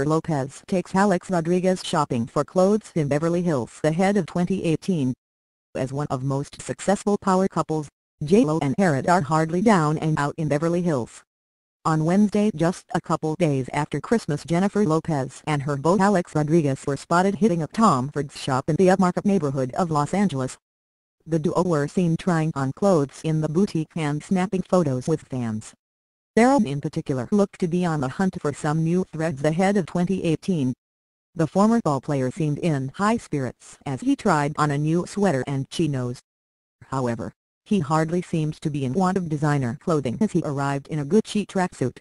Jennifer Lopez takes Alex Rodriguez shopping for clothes in Beverly Hills ahead of 2018. As one of most successful power couples, J.Lo and Herod are hardly down and out in Beverly Hills. On Wednesday, just a couple days after Christmas, Jennifer Lopez and her beau Alex Rodriguez were spotted hitting up Tom Ford's shop in the upmarket neighborhood of Los Angeles. The duo were seen trying on clothes in the boutique and snapping photos with fans. Daryl in particular looked to be on the hunt for some new threads ahead of 2018. The former ballplayer seemed in high spirits as he tried on a new sweater and chinos. However, he hardly seemed to be in want of designer clothing as he arrived in a Gucci tracksuit,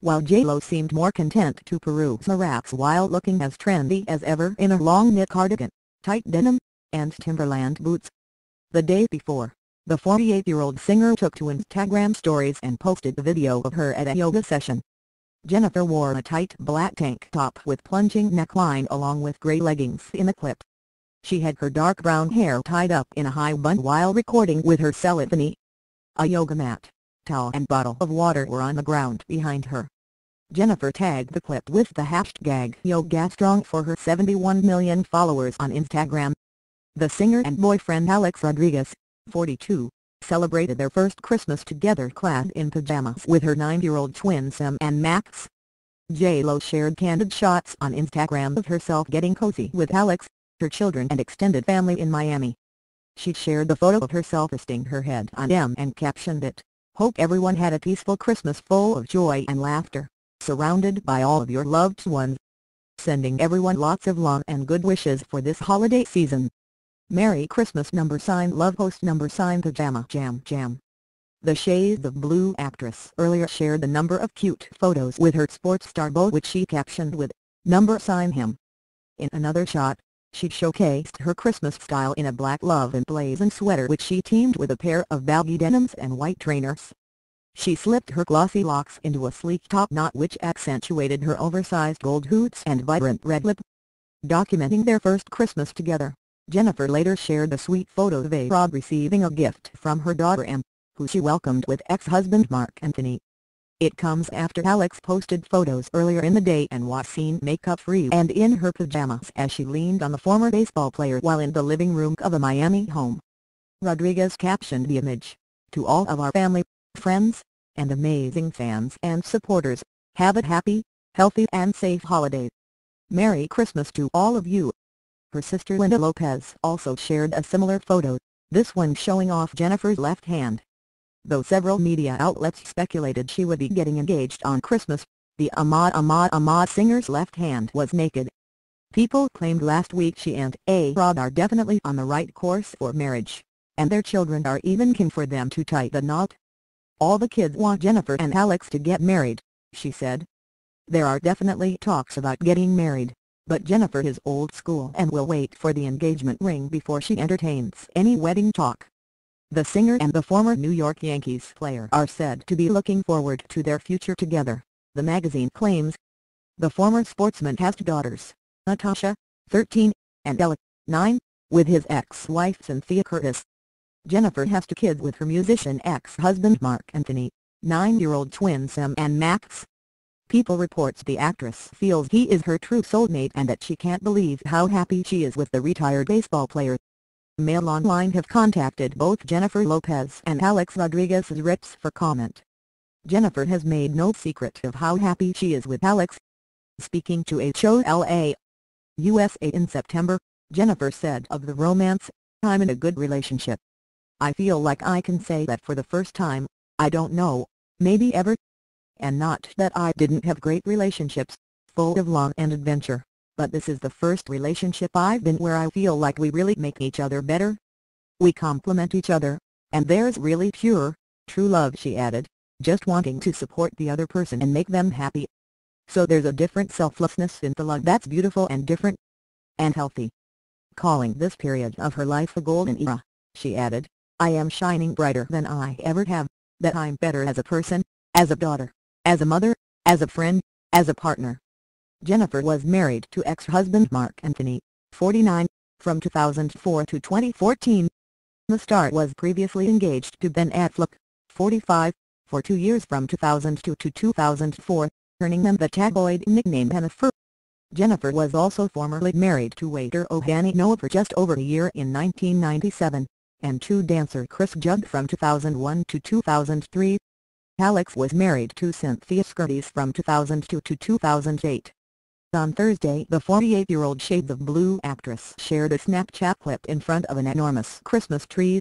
while J.Lo seemed more content to peruse the racks while looking as trendy as ever in a long knit cardigan, tight denim, and Timberland boots. The day before, the 48-year-old singer took to Instagram stories and posted a video of her at a yoga session. Jennifer wore a tight black tank top with plunging neckline along with grey leggings in the clip. She had her dark brown hair tied up in a high bun while recording with her cellphone. A yoga mat, towel and bottle of water were on the ground behind her. Jennifer tagged the clip with the hashtag YogaStrong for her 71 million followers on Instagram. The singer and boyfriend Alex Rodriguez, 42, celebrated their first Christmas together clad in pajamas with her 9-year-old twins Emme and Max. J.Lo shared candid shots on Instagram of herself getting cozy with Alex, her children and extended family in Miami. She shared the photo of herself resting her head on Emme and captioned it, "Hope everyone had a peaceful Christmas full of joy and laughter, surrounded by all of your loved ones. Sending everyone lots of love and good wishes for this holiday season. Merry Christmas #love post #pajama jam jam. The Shades of Blue actress earlier shared a number of cute photos with her sports star beau, which she captioned with #him. In another shot, she showcased her Christmas style in a black love emblazoned sweater which she teamed with a pair of baggy denims and white trainers. She slipped her glossy locks into a sleek top knot which accentuated her oversized gold hoops and vibrant red lip. Documenting their first Christmas together, Jennifer later shared a sweet photo of A-Rod receiving a gift from her daughter Emme, who she welcomed with ex-husband Marc Anthony. It comes after Alex posted photos earlier in the day and was seen makeup-free and in her pajamas as she leaned on the former baseball player while in the living room of a Miami home. Rodriguez captioned the image, "To all of our family, friends, and amazing fans and supporters, have a happy, healthy and safe holiday. Merry Christmas to all of you." Her sister Linda Lopez also shared a similar photo, this one showing off Jennifer's left hand. Though several media outlets speculated she would be getting engaged on Christmas, the Ahmad singer's left hand was naked. People claimed last week she and A-Rod are definitely on the right course for marriage, and their children are even keen for them to tie the knot. "All the kids want Jennifer and Alex to get married," she said. "There are definitely talks about getting married, but Jennifer is old school and will wait for the engagement ring before she entertains any wedding talk." The singer and the former New York Yankees player are said to be looking forward to their future together, the magazine claims. The former sportsman has two daughters, Natasha, 13, and Ella, 9, with his ex-wife Cynthia Scurtis. Jennifer has two kids with her musician ex-husband Marc Anthony, 9-year-old twins Emme and Max. People reports the actress feels he is her true soulmate and that she can't believe how happy she is with the retired baseball player. Mail Online have contacted both Jennifer Lopez and Alex Rodriguez's reps for comment. Jennifer has made no secret of how happy she is with Alex. Speaking to HOLA USA in September, Jennifer said of the romance, "I'm in a good relationship. I feel like I can say that for the first time, I don't know, maybe ever. And not that I didn't have great relationships, full of love and adventure, but this is the first relationship I've been where I feel like we really make each other better. We complement each other, and there's really pure, true love," she added, just wanting to support the other person and make them happy. "So there's a different selflessness in the love that's beautiful and different and healthy." Calling this period of her life a golden era, she added, "I am shining brighter than I ever have, that I'm better as a person, as a daughter, as a mother, as a friend, as a partner." Jennifer was married to ex-husband Marc Anthony, 49, from 2004 to 2014. The star was previously engaged to Ben Affleck, 45, for 2 years from 2002 to 2004, earning them the tabloid nickname Jennifer. Jennifer was also formerly married to waiter Ojani Noa for just over a year in 1997, and to dancer Chris Judd from 2001 to 2003. Alex was married to Cynthia Scurtis from 2002 to 2008. On Thursday, the 48-year-old Shades of Blue actress shared a Snapchat clip in front of an enormous Christmas tree.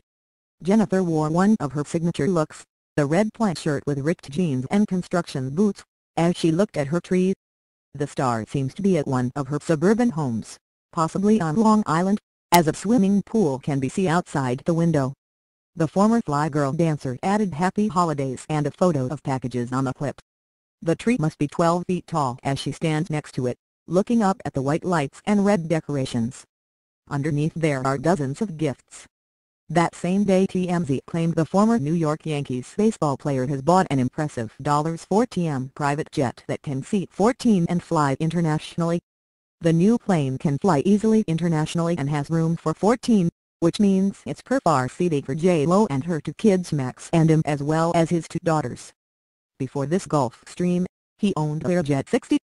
Jennifer wore one of her signature looks, the red plaid shirt with ripped jeans and construction boots, as she looked at her tree. The star seems to be at one of her suburban homes, possibly on Long Island, as a swimming pool can be seen outside the window. The former Fly Girl dancer added happy holidays and a photo of packages on the clip. The tree must be 12 feet tall as she stands next to it, looking up at the white lights and red decorations. Underneath there are dozens of gifts. That same day, TMZ claimed the former New York Yankees baseball player has bought an impressive $4M private jet that can seat 14 and fly internationally. The new plane can fly easily internationally and has room for 14, which means it's per-far seating for J-Lo and her two kids Max and Emme, as well as his two daughters. Before this Gulfstream, he owned Learjet 60,